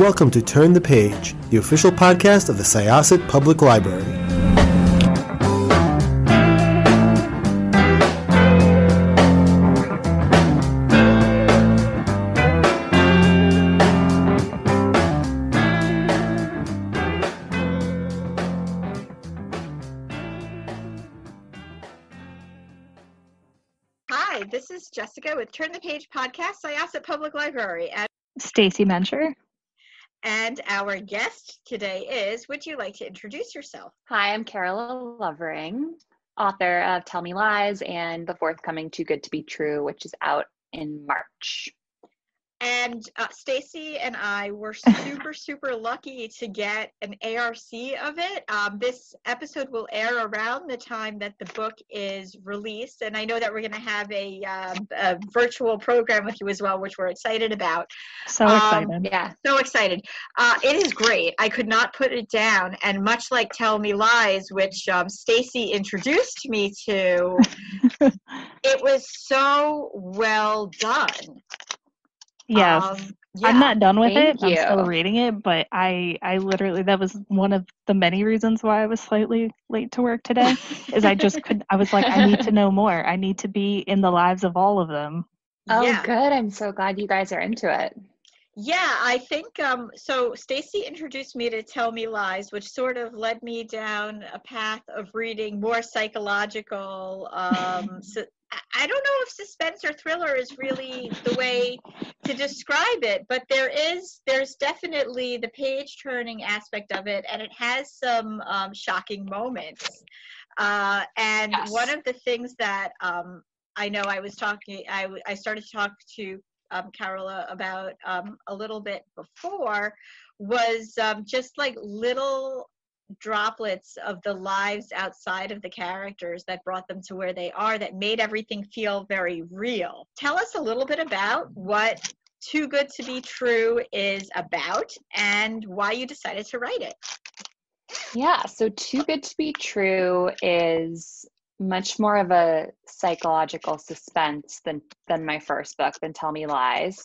Welcome to Turn the Page, the official podcast of the Syosset Public Library. Hi, this is Jessica with Turn the Page Podcast, Syosset Public Library, and Stacy Mencher. And our guest today is, would you like to introduce yourself? Hi, I'm Carola Lovering, author of Tell Me Lies and the forthcoming Too Good to Be True, which is out in March. And Stacy and I were super, super lucky to get an ARC of it. This episode will air around the time that the book is released. And I know that we're going to have a virtual program with you as well, which we're excited about. So excited. Yeah, so excited. It is great. I could not put it down. And much like Tell Me Lies, which Stacy introduced me to, it was so well done. Yes. Yeah, I'm not done with it. I'm still reading it, but I literally, that was one of the many reasons why I was slightly late to work today, is I was like, I need to know more. I need to be in the lives of all of them. Oh, yeah. Good. I'm so glad you guys are into it. Yeah, I think, so Stacy introduced me to Tell Me Lies, which sort of led me down a path of reading more psychological, so, I don't know if suspense or thriller is really the way to describe it, but there's definitely the page turning aspect of it, and it has some shocking moments. And yes. One of the things that I know I was talking, I started to talk to Carola about a little bit before was just like little droplets of the lives outside of the characters that brought them to where they are, that made everything feel very real. Tell us a little bit about what Too Good to Be True is about and why you decided to write it. Yeah, so Too Good to Be True is much more of a psychological suspense than my first book, than Tell Me Lies.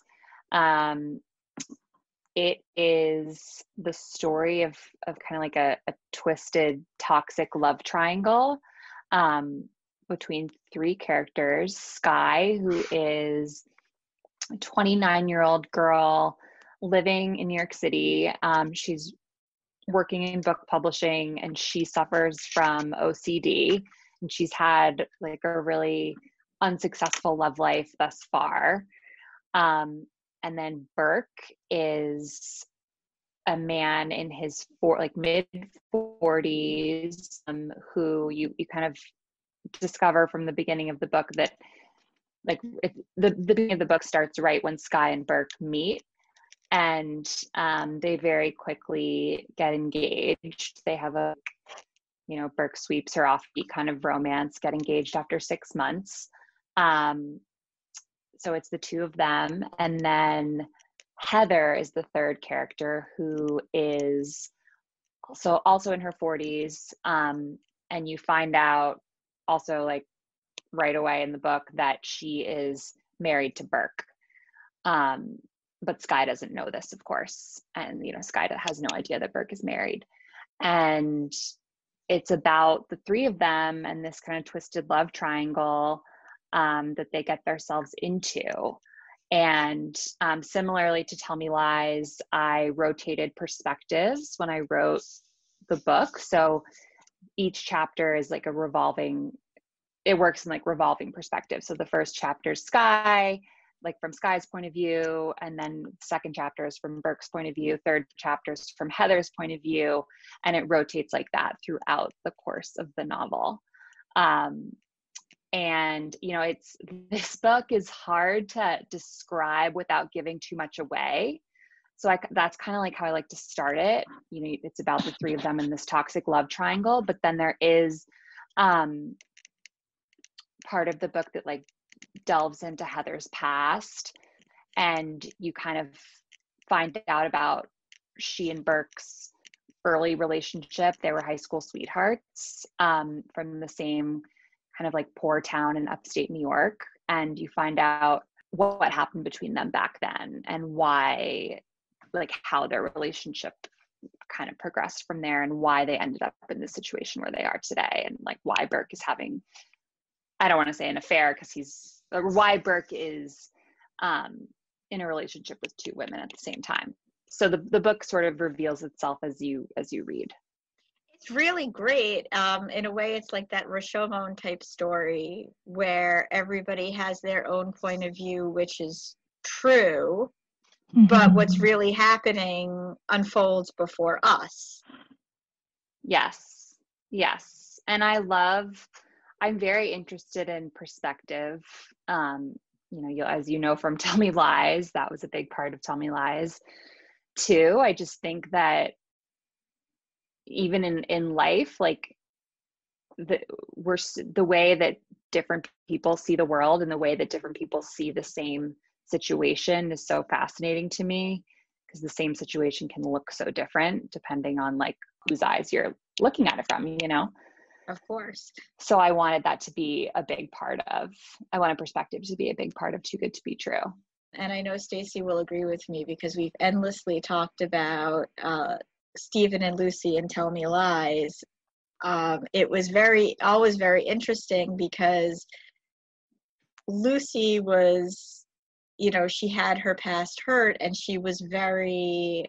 It is the story of kind of like a twisted, toxic love triangle between three characters. Skye, who is a 29-year-old girl living in New York City. She's working in book publishing, and she suffers from OCD. And she's had like a really unsuccessful love life thus far. And then Burke is a man in his mid-40s who you kind of discover from the beginning of the book that like the beginning of the book starts right when Skye and Burke meet, and they very quickly get engaged. They have Burke sweeps her off the kind of romance, get engaged after 6 months. So it's the two of them. And then Heather is the third character, who is also in her 40s. And you find out also like right away in the book that she is married to Burke. But Skye doesn't know this, of course. And, Skye has no idea that Burke is married. And it's about the three of them and this kind of twisted love triangle that they get themselves into. And similarly to Tell Me Lies, I rotated perspectives when I wrote the book. So each chapter is like it works in like revolving perspective. So the first chapter is Skye, like from Skye's point of view, and then the second chapter is from Burke's point of view, third chapter is from Heather's point of view, and it rotates like that throughout the course of the novel. And, this book is hard to describe without giving too much away. So that's kind of like how I like to start it. It's about the three of them in this toxic love triangle, but then there is part of the book that like delves into Heather's past, and you kind of find out about she and Burke's early relationship. They were high school sweethearts from the same kind of like poor town in upstate New York. And you find out what happened between them back then and why like how their relationship kind of progressed from there and why they ended up in the situation where they are today, and like why Burke is having, I don't want to say an affair because he's, or why Burke is in a relationship with two women at the same time. So the book sort of reveals itself as you read. It's really great. In a way, it's like that Rashomon type story where everybody has their own point of view, which is true, but what's really happening unfolds before us. Yes, yes. And I'm very interested in perspective. As you know from Tell Me Lies, that was a big part of Tell Me Lies too. I just think that even in life, like the way that different people see the world and the way that different people see the same situation is so fascinating to me, because the same situation can look so different depending on like whose eyes you're looking at it from, you know? Of course. So I wanted that to be a big part of, I wanted perspective to be a big part of Too Good to Be True. And I know Stacey will agree with me because we've endlessly talked about Stephen and Lucy and Tell Me Lies. It was always very interesting because Lucy was, you know, she had her past hurt and she was very,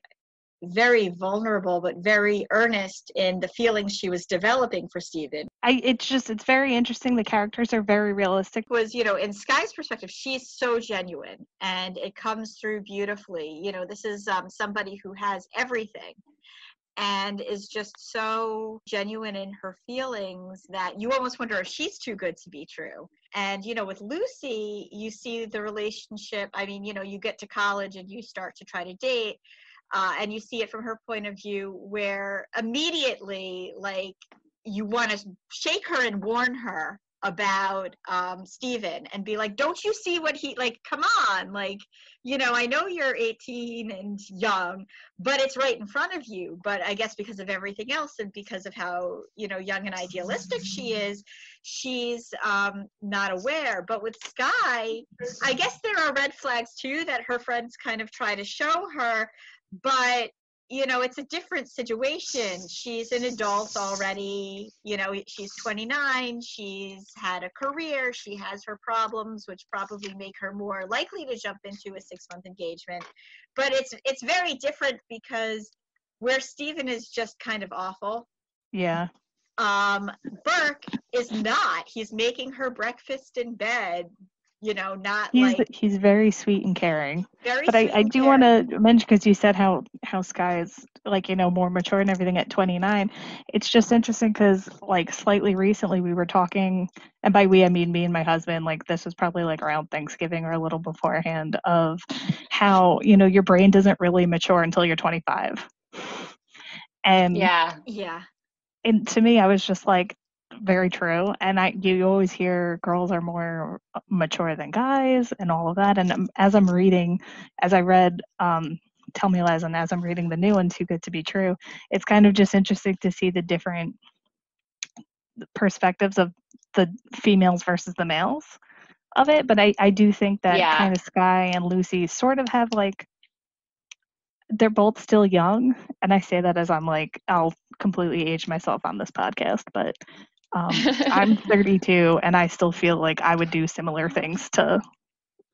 very vulnerable, but very earnest in the feelings she was developing for Stephen. It's very interesting. The characters are very realistic. In Sky's perspective, she's so genuine and it comes through beautifully. You know, this is somebody who has everything and is just so genuine in her feelings that you almost wonder if she's too good to be true. And, you know, with Lucy, you see the relationship. I mean, you know, you get to college and you start to try to date. And you see it from her point of view where immediately, like, you want to shake her and warn her about Stephen and be like, don't you see what he, like, come on. Like, you know, I know you're 18 and young, but it's right in front of you. But I guess because of everything else and because of how, you know, young and idealistic she is, she's not aware. But with Sky, I guess there are red flags, too, that her friends kind of try to show her. But, you know, it's a different situation. She's an adult already. You know, she's 29. She's had a career. She has her problems, which probably make her more likely to jump into a 6-month engagement. But it's very different because where Stephen is just kind of awful. Yeah. Burke is not. He's making her breakfast in bed. You know, not he's very sweet and caring. But I do want to mention, because you said how Sky is, like, you know, more mature and everything at 29. It's just interesting because, like, slightly recently we were talking, and by we I mean me and my husband. Like, this was probably like around Thanksgiving or a little beforehand, of how, you know, your brain doesn't really mature until you're 25. And yeah. And to me, I was just like, very true. And you always hear girls are more mature than guys and all of that. And as I read Tell Me Lies, and as I'm reading the new one, Too Good to Be True, it's kind of just interesting to see the different perspectives of the females versus the males of it. But I do think that kind of Sky and Lucy sort of have, like, they're both still young. And I say that as I'm like, I'll completely age myself on this podcast, but I'm 32 and I still feel like I would do similar things to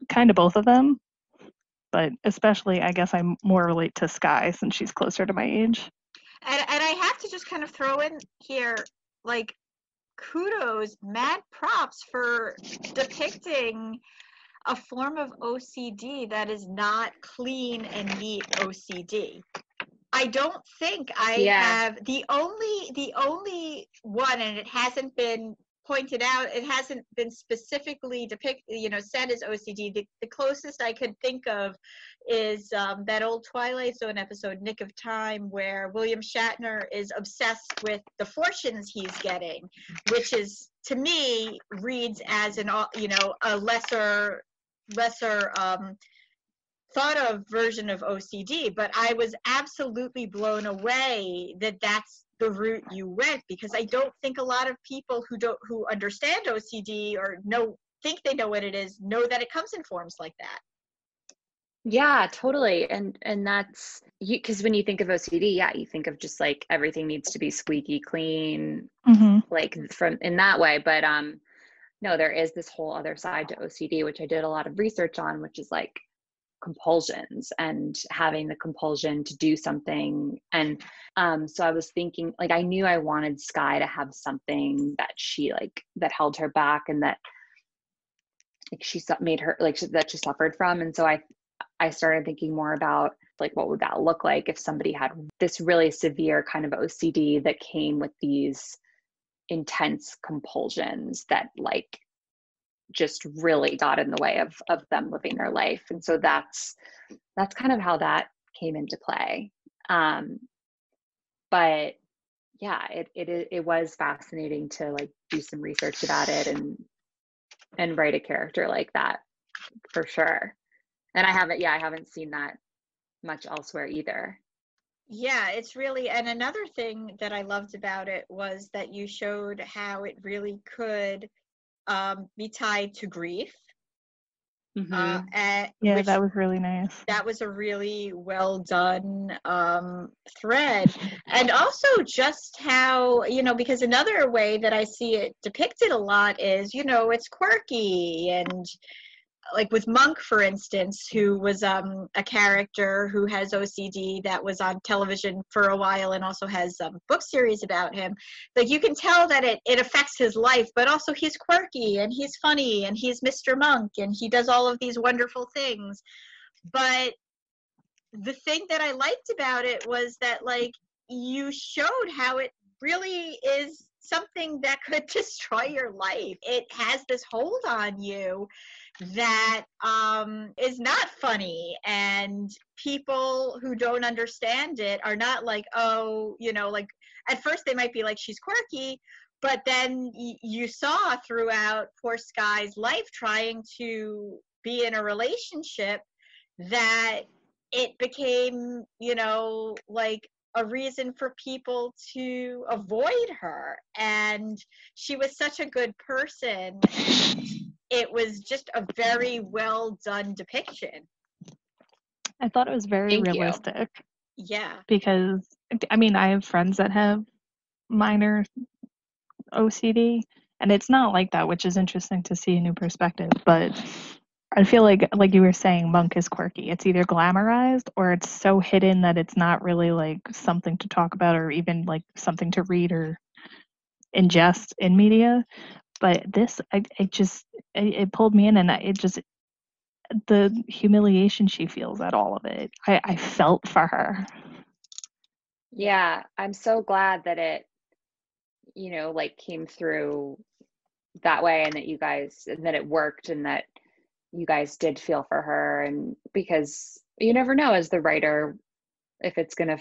kind of both of them, but especially I guess I more relate to Sky since she's closer to my age. And I have to just kind of throw in here, like, kudos, mad props for depicting a form of OCD that is not clean and neat OCD. I don't think have the only one, and it hasn't been pointed out, it hasn't been specifically depicted, you know, said as OCD. The closest I could think of is that old Twilight Zone episode, Nick of Time, where William Shatner is obsessed with the fortunes he's getting, which is, to me, reads as an, you know, a lesser thought of version of OCD. But I was absolutely blown away that that's the route you went, because I don't think a lot of people who understand OCD or think they know what it is know that it comes in forms like that. Yeah, totally. And that's because when you think of OCD, yeah, you think of just like everything needs to be squeaky clean, like from in that way. But no, there is this whole other side to OCD, which I did a lot of research on, which is like compulsions and having the compulsion to do something. And so I was thinking, like, I knew I wanted Sky to have something that she like that held her back and that like she made her like that she suffered from. And so I started thinking more about like, what would that look like if somebody had this really severe kind of OCD that came with these intense compulsions that like just really got in the way of them living their life. And so that's kind of how that came into play. But yeah, it was fascinating to like do some research about it and write a character like that for sure. And I haven't seen that much elsewhere either. Yeah, it's really, and another thing that I loved about it was that you showed how it really could be tied to grief. Yeah, that was really nice. That was a really well done thread. And also just how, you know, because another way that I see it depicted a lot is, you know, it's quirky and like with Monk, for instance, who was a character who has OCD that was on television for a while and also has a book series about him. Like you can tell that it affects his life, but also he's quirky and he's funny and he's Mr. Monk and he does all of these wonderful things. But the thing that I liked about it was that like you showed how it really is something that could destroy your life. It has this hold on you that is not funny, and people who don't understand it are not like, oh, you know, like at first they might be like, she's quirky, but then you saw throughout poor Sky's life trying to be in a relationship that it became, you know, like a reason for people to avoid her, and she was such a good person. It was just a very well done depiction. I thought it was very realistic. Yeah. Because I mean, I have friends that have minor OCD and it's not like that, which is interesting to see a new perspective. But I feel like you were saying, Monk is quirky. It's either glamorized or it's so hidden that it's not really like something to talk about or even like something to read or ingest in media. But this, it pulled me in, and it just, the humiliation she feels at all of it, I felt for her. Yeah, I'm so glad that it, you know, like came through that way, and that you guys, and that it worked, and that you guys did feel for her, and because you never know as the writer if it's gonna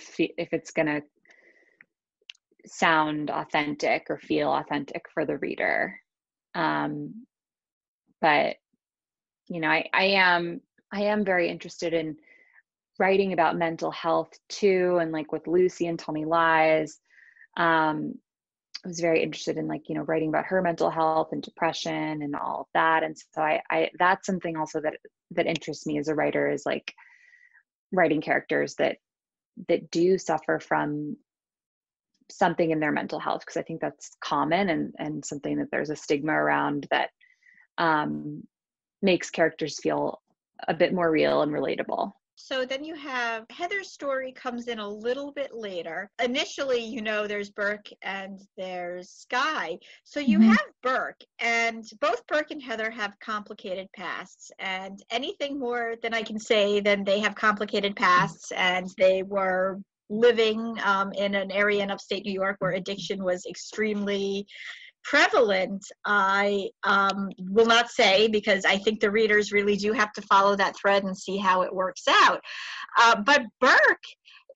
sound authentic or feel authentic for the reader. But, you know, I am very interested in writing about mental health too. And like with Lucy and Tell Me Lies, I was very interested in like, you know, writing about her mental health and depression and all of that. And so I that's something also that interests me as a writer, is like writing characters that do suffer from something in their mental health, because I think that's common and something that there's a stigma around that makes characters feel a bit more real and relatable. So then you have Heather's story comes in a little bit later. Initially, you know, there's Burke and there's Sky. So you have Burke, and both Burke and Heather have complicated pasts, and anything more than I can say than they have complicated pasts, and they were living in an area in upstate New York where addiction was extremely prevalent. I will not say, because I think the readers really do have to follow that thread and see how it works out. But Burke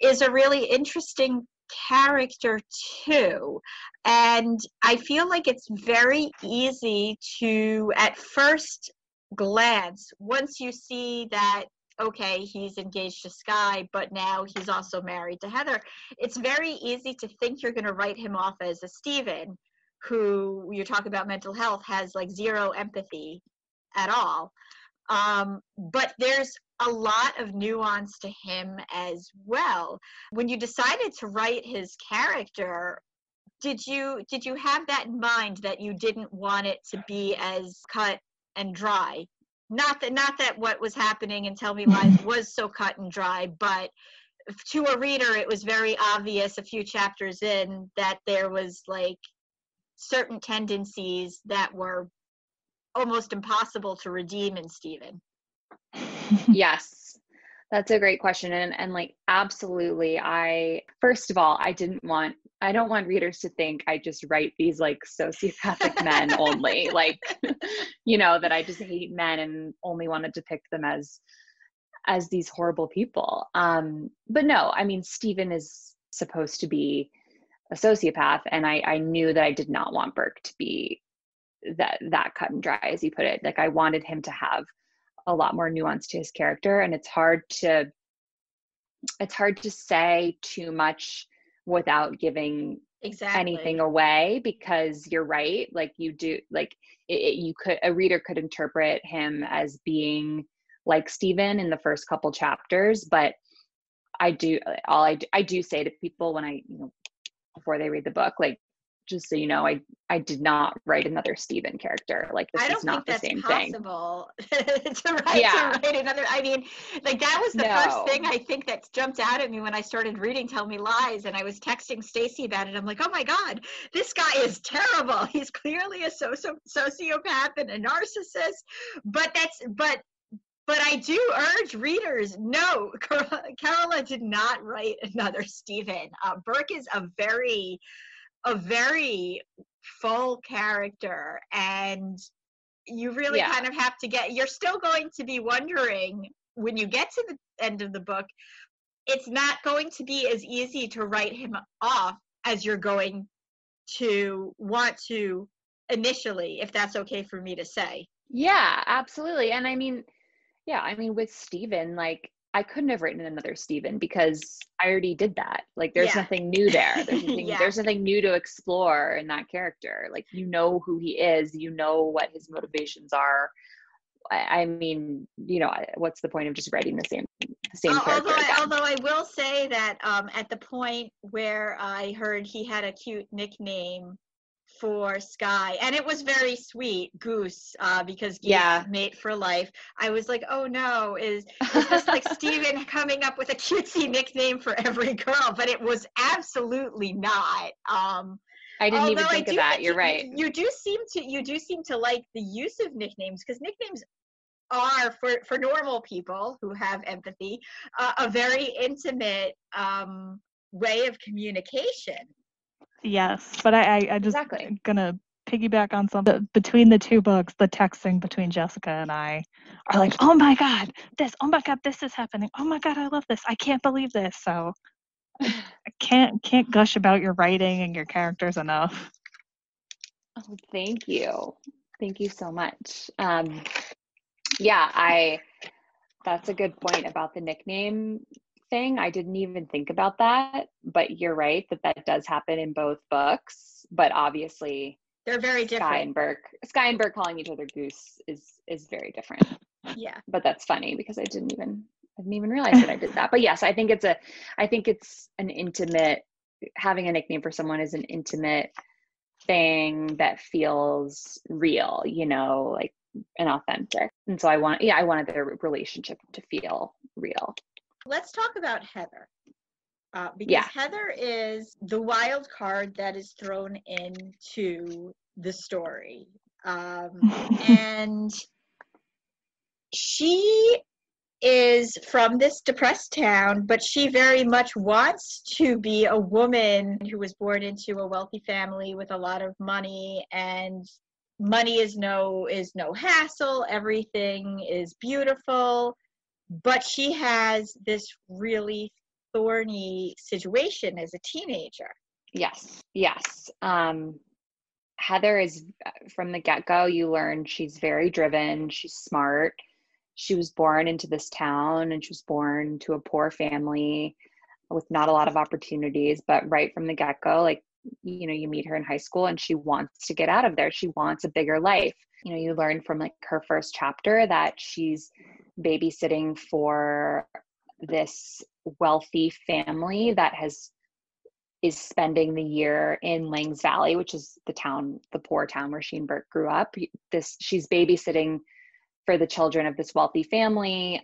is a really interesting character too. And I feel like it's very easy to, at first glance, once you see that, okay, he's engaged to Sky, but now he's also married to Heather, it's very easy to think you're going to write him off as a Stephen, who, you talk about mental health, has like zero empathy at all. But there's a lot of nuance to him as well. When you decided to write his character, did you have that in mind, that you didn't want it to be as cut and dry? Not that what was happening in Tell Me Lies was so cut and dry, but to a reader, it was very obvious a few chapters in that there was like certain tendencies that were almost impossible to redeem in Stephen. Yes, that's a great question. And like, absolutely. First of all, I don't want readers to think I just write these like sociopathic men only, like, you know, that I just hate men and only want to depict them as these horrible people. But no, I mean, Stephen is supposed to be a sociopath, and I knew that I did not want Burke to be that cut and dry, as you put it. Like, I wanted him to have a lot more nuance to his character, and it's hard to say too much without giving anything away, because you're right. Like, you do, like a reader could interpret him as being like Stephen in the first couple chapters, but I do say to people when I, you know, before they read the book, like, just so you know, I did not write another Stephen character. Like, this is not the same thing. I don't think that's possible to write another. I mean, like, that was the first thing I think that jumped out at me when I started reading Tell Me Lies, and I was texting Stacy about it. I'm like, oh my God, this guy is terrible. He's clearly a sociopath and a narcissist. But I do urge readers, no, Carola did not write another Stephen. Burke is a very full character, and you really kind of have to you're still going to be wondering when you get to the end of the book. It's not going to be as easy to write him off as you're going to want to initially, if that's okay for me to say. Yeah, absolutely. And I mean with Stephen, like, I couldn't have written another Stephen because I already did that. Like, there's nothing new there. There's nothing new to explore in that character. Like, you know who he is, you know what his motivations are. I mean, you know, what's the point of just writing the same character? Although I will say that at the point where I heard he had a cute nickname for Sky, and it was very sweet, Goose, because Goose mate for life, I was like, oh no, is this like Stephen coming up with a cutesy nickname for every girl? But it was absolutely not. I didn't even think of that. You're right. You do seem to like the use of nicknames, because nicknames are for normal people who have empathy, a very intimate way of communication. Yes, but I just gonna piggyback on something. Between the two books, the texting between Jessica and I are like, oh my God, this, oh my God, this is happening. Oh my God, I love this. I can't believe this. So I can't gush about your writing and your characters enough. Oh, thank you. Thank you so much. That's a good point about the nickname thing. I didn't even think about that, but you're right that does happen in both books. But obviously, they're very different. Sky and Burke calling each other Goose is very different. Yeah, but that's funny because I didn't even realize that I did that. But yes, I think it's an intimate, having a nickname for someone is an intimate thing that feels real, you know, like, and authentic. And so I wanted their relationship to feel real. Let's talk about Heather, because Heather is the wild card that is thrown into the story. And she is from this depressed town, but she very much wants to be a woman who was born into a wealthy family with a lot of money, and money is no hassle. Everything is beautiful. But she has this really thorny situation as a teenager. Yes. Heather is, from the get-go, you learn she's very driven. She's smart. She was born into this town, and she was born to a poor family with not a lot of opportunities. But right from the get-go, like, you know, you meet her in high school, and she wants to get out of there. She wants a bigger life. You know, you learn from, like, her first chapter that she's babysitting for this wealthy family that is spending the year in Langs Valley, which is the poor town where Sheenberg grew up. She's babysitting for the children of this wealthy family.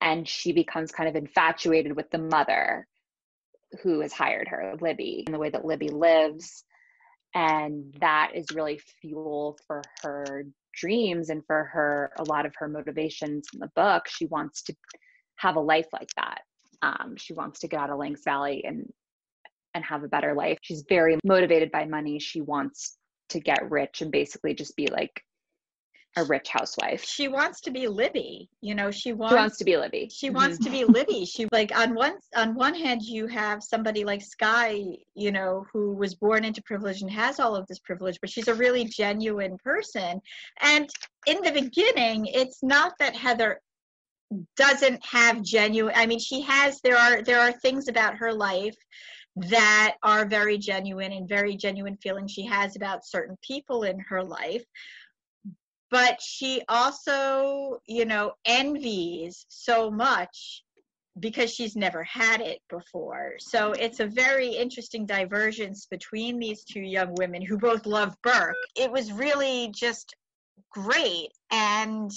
And she becomes kind of infatuated with the mother who has hired her, Libby, and the way that Libby lives. And that is really fuel for her dreams and for her, a lot of her motivations in the book. She wants to have a life like that. She wants to get out of Langs Valley and have a better life. She's very motivated by money. She wants to get rich and basically just be like a rich housewife. She wants to be Libby. You know, she wants to be Libby. She wants to be Libby. She, like, on one hand, you have somebody like Skye, you know, who was born into privilege and has all of this privilege, but she's a really genuine person. And in the beginning, it's not that Heather doesn't have genuine, I mean, she has, there are things about her life that are very genuine and very genuine feelings she has about certain people in her life. But she also, you know, envies so much because she's never had it before. So it's a very interesting divergence between these two young women who both love Burke. It was really just great. And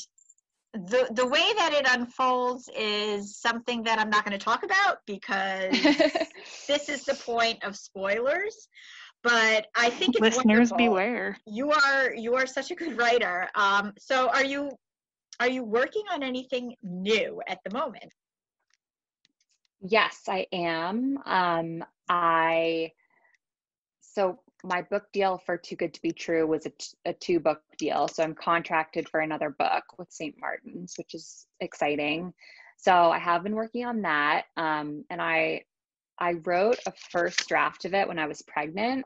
the way that it unfolds is something that I'm not going to talk about because this is the point of spoilers. But I think it's listeners wonderful. Beware. You are such a good writer. So are you working on anything new at the moment? Yes, I am. So my book deal for Too Good to Be True was a 2-book deal. So I'm contracted for another book with St. Martin's, which is exciting. So I have been working on that, and I wrote a first draft of it when I was pregnant.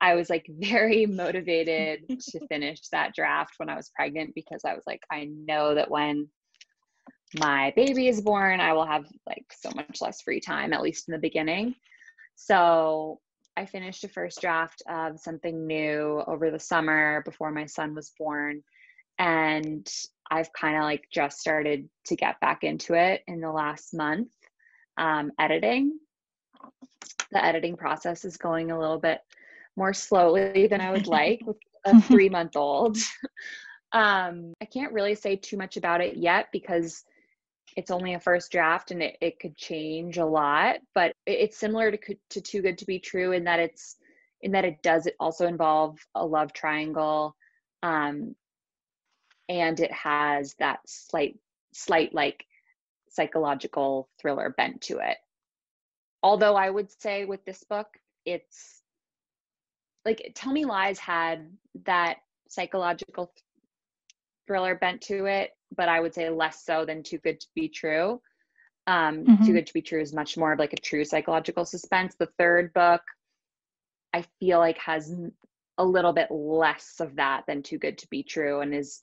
I was like very motivated to finish that draft when I was pregnant because I was like, I know that when my baby is born, I will have like so much less free time, at least in the beginning. So I finished a first draft of something new over the summer before my son was born. And I've kind of like just started to get back into it in the last month, editing. The editing process is going a little bit more slowly than I would like with a 3-month-old. I can't really say too much about it yet because it's only a first draft and it could change a lot, but it's similar to Too Good to Be True in that it does also involve a love triangle. And it has that slight like psychological thriller bent to it. Although I would say with this book, it's like Tell Me Lies had that psychological thriller bent to it, but I would say less so than Too Good to Be True. Too Good to Be True is much more of like a true psychological suspense. The third book, I feel like, has a little bit less of that than Too Good to Be True and is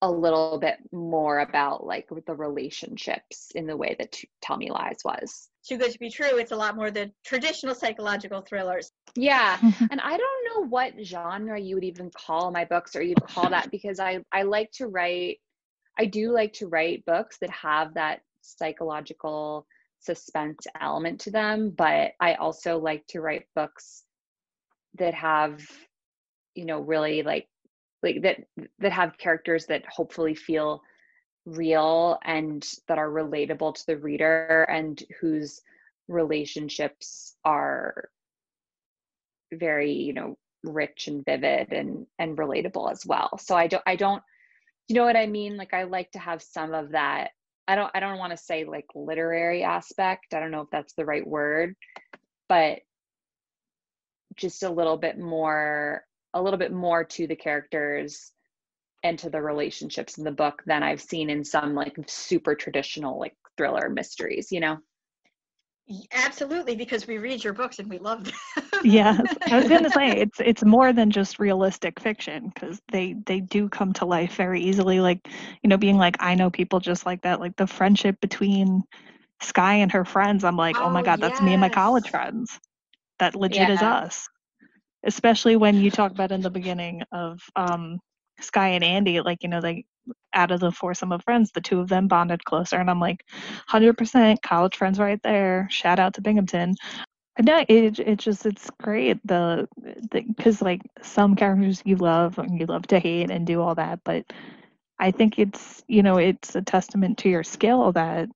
a little bit more about like the relationships in the way that Tell Me Lies was. Too Good to Be True, it's a lot more the traditional psychological thrillers. Yeah. And I don't know what genre you would even call my books or even call that, because I do like to write books that have that psychological suspense element to them. But I also like to write books that have, you know, really like that have characters that hopefully feel real and that are relatable to the reader and whose relationships are very, you know, rich and vivid and relatable as well. So I don't, you know what I mean? Like, I like to have some of that. I don't want to say like literary aspect. I don't know if that's the right word, but just a little bit more to the characters and to the relationships in the book than I've seen in some like super traditional like thriller mysteries, you know? Absolutely, because we read your books and we love them. Yeah, I was going to say it's more than just realistic fiction, because they do come to life very easily. Like, you know, being like, I know people just like that, like the friendship between Skye and her friends. I'm like, oh my God, yes. That's me and my college friends. That legit is us. Especially when you talk about in the beginning of Sky and Andy, like, you know, like out of the foursome of friends, the two of them bonded closer. And I'm like, 100% college friends right there. Shout out to Binghamton. No, it's great. Because like some characters you love and you love to hate and do all that, but I think it's, you know, it's a testament to your skill that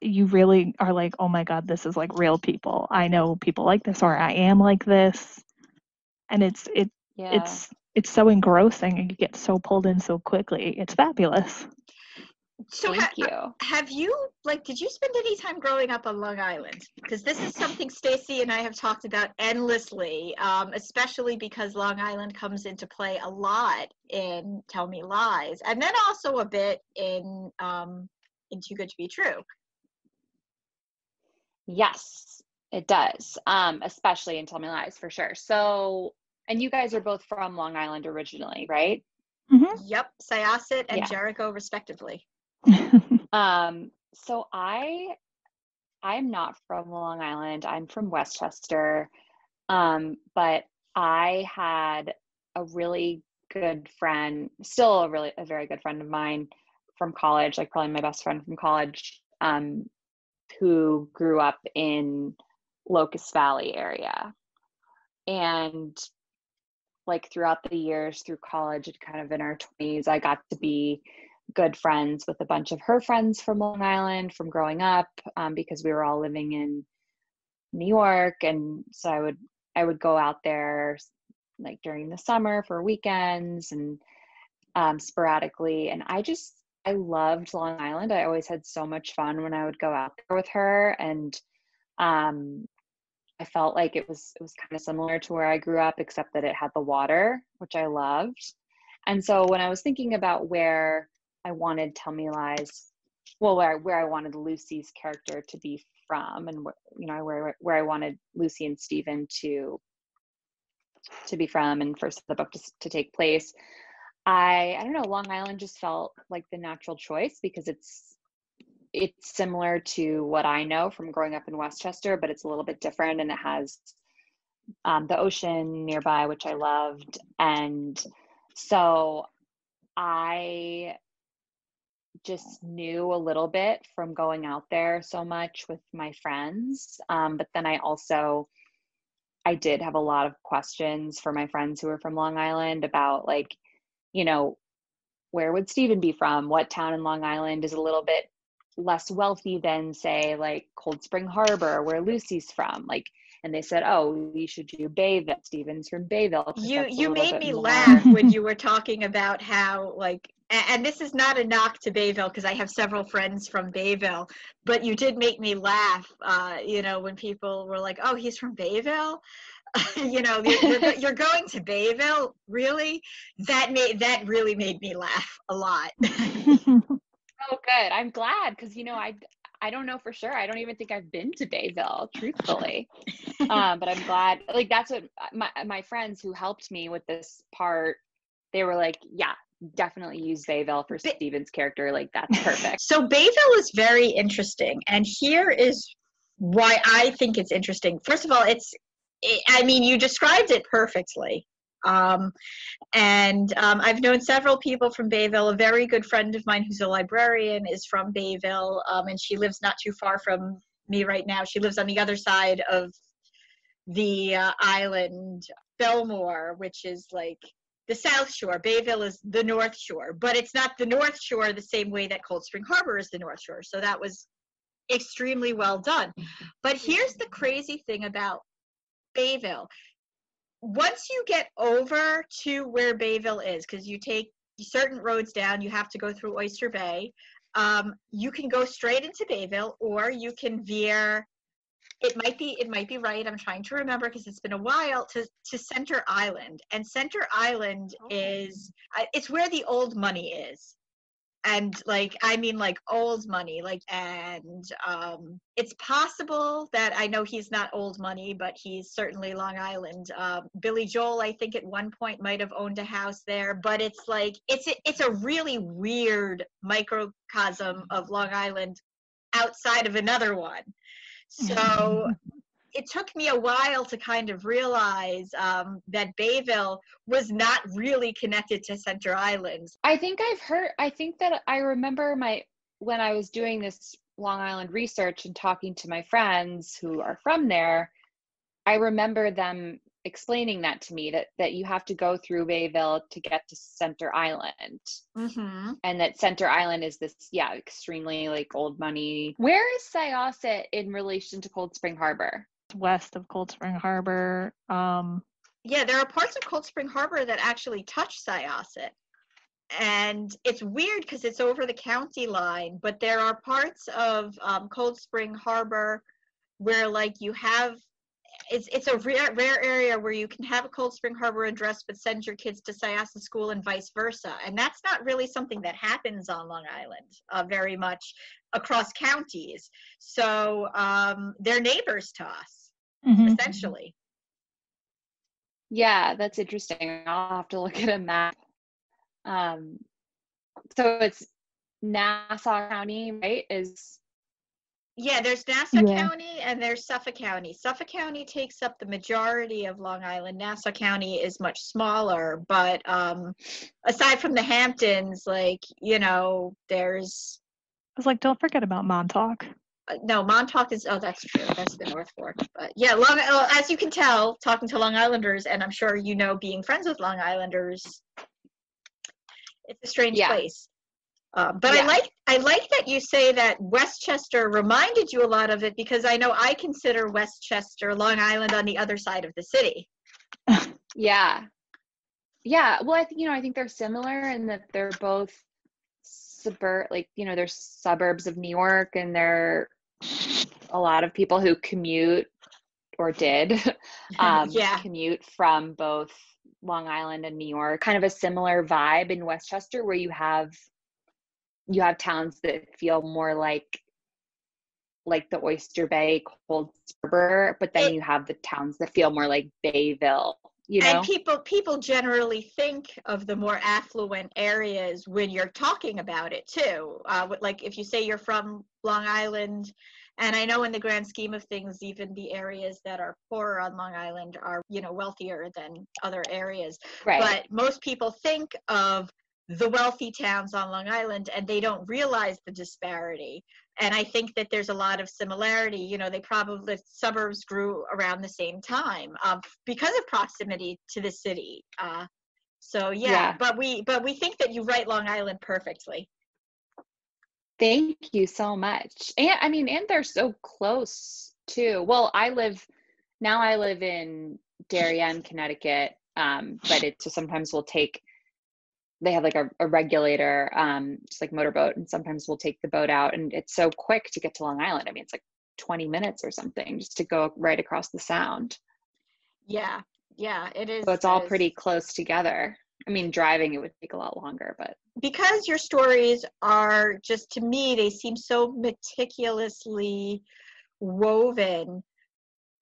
you really are like, oh my God, this is like real people. I know people like this, or I am like this. And it's so engrossing, and you get so pulled in so quickly. It's fabulous. So Thank you. Have you, like, did you spend any time growing up on Long Island? Because this is something Stacy and I have talked about endlessly, especially because Long Island comes into play a lot in Tell Me Lies, and then also a bit in Too Good to Be True. Yes, it does, especially in Tell Me Lies, for sure. So, and you guys are both from Long Island originally, right? Mm-hmm. Yep, Syosset and Jericho, respectively. So I'm not from Long Island. I'm from Westchester. But I had a really good friend, still a very good friend of mine from college, like probably my best friend from college, who grew up in Locust Valley area. And like throughout the years, through college and kind of in our 20s, I got to be good friends with a bunch of her friends from Long Island from growing up, because we were all living in New York. And so I would go out there like during the summer for weekends and sporadically. And I loved Long Island. I always had so much fun when I would go out there with her. And I felt like it was kind of similar to where I grew up, except that it had the water, which I loved. And so when I was thinking about where I wanted Tell Me Lies, well, where I wanted Lucy's character to be from, and where I wanted Lucy and Stephen to be from, and first the book to take place, I don't know, Long Island just felt like the natural choice because it's similar to what I know from growing up in Westchester, but it's a little bit different, and it has the ocean nearby, which I loved. And so I just knew a little bit from going out there so much with my friends. But then I did have a lot of questions for my friends who were from Long Island about, like, you know, where would Stephen be from? What town in Long Island is a little bit less wealthy than, say, like Cold Spring Harbor, where Lucy's from? Like, and they said, oh, we should do Bayville. Stephen's from Bayville. You made me laugh when you were talking about how, like, and this is not a knock to Bayville because I have several friends from Bayville, but you did make me laugh, you know, when people were like, oh, he's from Bayville? You know, you're going to Bayville? Really? That really made me laugh a lot. Oh, good. I'm glad because, you know, I don't know for sure. I don't even think I've been to Bayville, truthfully. But I'm glad, like, that's what my friends who helped me with this part, they were like, yeah, definitely use Bayville for Stephen's character. Like, that's perfect. So Bayville is very interesting. And here is why I think it's interesting. First of all, you described it perfectly. I've known several people from Bayville. A very good friend of mine who's a librarian is from Bayville, and she lives not too far from me right now. She lives on the other side of the island, Belmore, which is like the South Shore. Bayville is the North Shore, but it's not the North Shore the same way that Cold Spring Harbor is the North Shore. So that was extremely well done. But here's the crazy thing about Bayville. Once you get over to where Bayville is, because you take certain roads down, you have to go through Oyster Bay, you can go straight into Bayville, or you can veer, it might be right, I'm trying to remember because it's been a while, to Center Island. And Center Island it's where the old money is. And like, I mean, like old money, like, and it's possible that, I know he's not old money, but he's certainly Long Island. Billy Joel, I think at one point might've owned a house there, but it's like, it's a really weird microcosm of Long Island outside of another one. So it took me a while to kind of realize that Bayville was not really connected to Center Island. When I was doing this Long Island research and talking to my friends who are from there, I remember them explaining that to me, that you have to go through Bayville to get to Center Island. Mm-hmm. And that Center Island is this, extremely old money. Where is Syosset in relation to Cold Spring Harbor? West of Cold Spring Harbor. There are parts of Cold Spring Harbor that actually touch Syosset. And it's weird because it's over the county line, but there are parts of Cold Spring Harbor where you have, it's a rare area where you can have a Cold Spring Harbor address but send your kids to Syosset School and vice versa. And that's not really something that happens on Long Island very much across counties. So they're neighbors to us, essentially. Yeah, that's interesting. I'll have to look at a map. So it's Nassau County, right? There's Nassau County and there's Suffolk County. Suffolk County takes up the majority of Long Island. Nassau County is much smaller, but aside from the Hamptons, there's. I was don't forget about Montauk. No, Montauk is, that's true. That's the North Fork. But as you can tell, talking to Long Islanders, and I'm sure being friends with Long Islanders, it's a strange place. I like that you say that Westchester reminded you a lot of it, because I know I consider Westchester Long Island on the other side of the city. Well, I think they're similar in that they're both they're suburbs of New York, and there are a lot of people who commute or did commute from both Long Island and New York. Kind of a similar vibe in Westchester, where you have towns that feel more like the Oyster Bay, Cold Harbor, but then you have the towns that feel more like Bayville. And people generally think of the more affluent areas when you're talking about it too. If you say you're from Long Island. And I know in the grand scheme of things, even the areas that are poorer on Long Island are, wealthier than other areas. Right. But most people think of the wealthy towns on Long Island and they don't realize the disparity. And I think that there's a lot of similarity. The suburbs grew around the same time because of proximity to the city. But we think that you write Long Island perfectly. Thank you so much. And they're so close too. Well, I live in Darien, Connecticut, but sometimes we'll take, they have a regulator, just motorboat, and sometimes we'll take the boat out, and it's so quick to get to Long Island. 20 minutes or something just to go right across the sound. Yeah, it is. So it's all pretty close together. Driving, it would take a lot longer, but. Because your stories are just, to me, they seem so meticulously woven.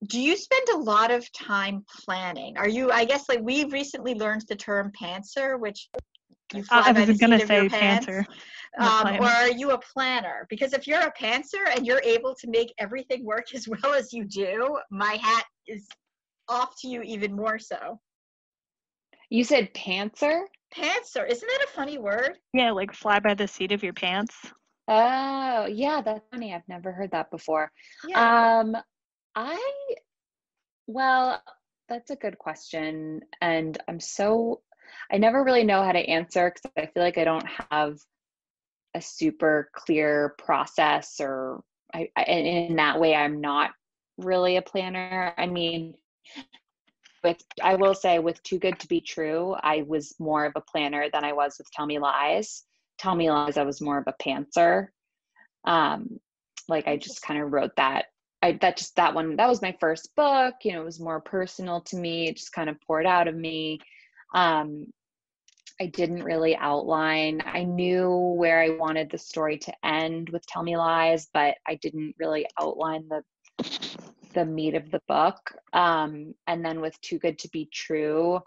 Do you spend a lot of time planning? Are you, we recently learned the term pantser, which you fly by the seat of your pants. Pantser. Or are you a planner? Because if you're a pantser and you're able to make everything work as well as you do, my hat is off to you even more so. You said pantser? Pantser. Isn't that a funny word? Yeah, fly by the seat of your pants. Oh, yeah, that's funny. I've never heard that before. Yeah. That's a good question. And I never really know how to answer, because I feel like I don't have a super clear process, or in that way, I'm not really a planner. I will say with Too Good to Be True, I was more of a planner than I was with Tell Me Lies. Tell Me Lies, I was more of a pantser. I just kind of wrote that. That one, that was my first book. It was more personal to me. It just kind of poured out of me. I didn't really outline. I knew where I wanted the story to end with Tell Me Lies, but I didn't really outline the meat of the book. And then with Too Good to Be True,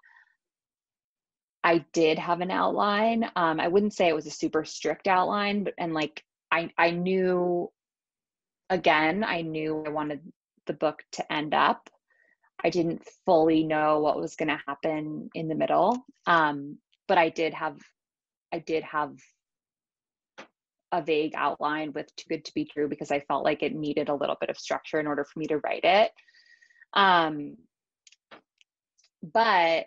I did have an outline. I wouldn't say it was a super strict outline, but I knew I wanted the book to end up. I didn't fully know what was going to happen in the middle, but I did have a vague outline with Too Good to Be True because I felt like it needed a little bit of structure in order for me to write it. But,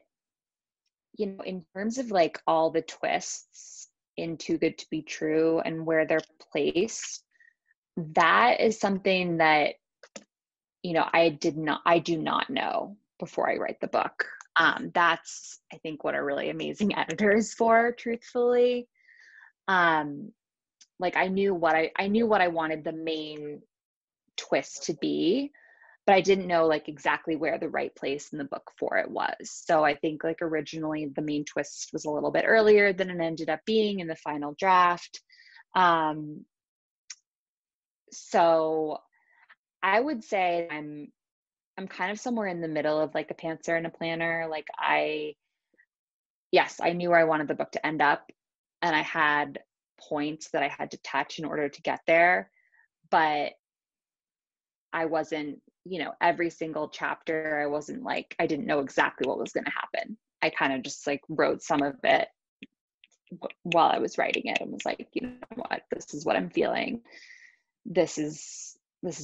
you know, in terms of like all the twists in Too Good to Be True and where they're placed, that is something that, you know, I do not know before I write the book. That's, I think, what a really amazing editor is for, truthfully. Like I knew what I wanted the main twist to be, but I didn't know like exactly where the right place in the book for it was. So I think like originally the main twist was a little bit earlier than it ended up being in the final draft. So I would say I'm kind of somewhere in the middle of like a pantser and a planner. Like I knew where I wanted the book to end up, and I had points that I had to touch in order to get there, but I wasn't, you know, every single chapter, I didn't know exactly what was going to happen. I kind of just like wrote some of it while I was writing it and was like, you know what, this is what I'm feeling. This is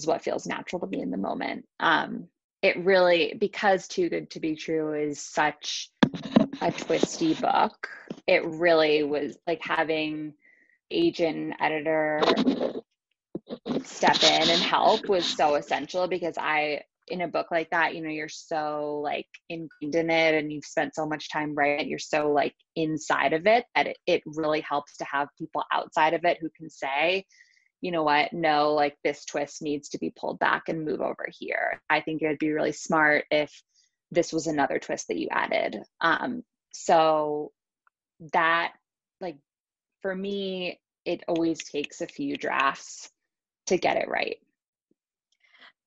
what feels natural to me in the moment. It really, because Too Good to Be True is such a twisty book, it really was like having agent editor step in and help was so essential, because in a book like that, you know, you're so like ingrained in it and you've spent so much time writing it, you're so like inside of it, that it really helps to have people outside of it who can say, you know what, no, like this twist needs to be pulled back and move over here. I think it would be really smart if this was another twist that you added. So that, like, for me, it always takes a few drafts to get it right.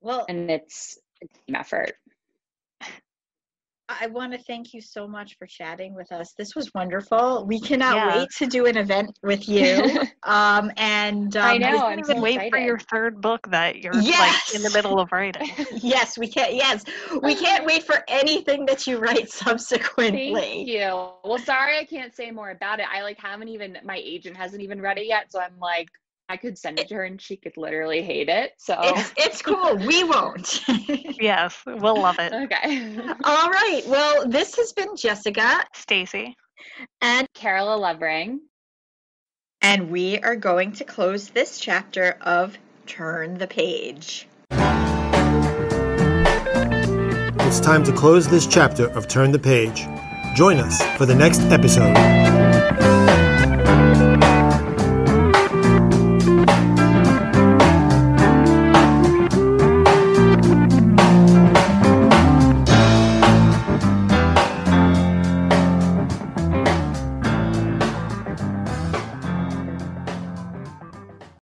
Well, and it's a team effort. I want to thank you so much for chatting with us. This was wonderful. We cannot wait to do an event with you. I know. I'm so excited for your third book that you're like in the middle of writing. Yes, we can't. Yes, we can't wait for anything that you write subsequently. Thank you. Well, sorry, I can't say more about it. I like haven't even. My agent hasn't even read it yet, so I'm like, I could send it to her and she could literally hate it. So it's cool. We won't. Yes, we'll love it. Okay. All right. Well, this has been Jessica, Stacy, and Carola Lovering. And we are going to close this chapter of Turn the Page. It's time to close this chapter of Turn the Page. Join us for the next episode.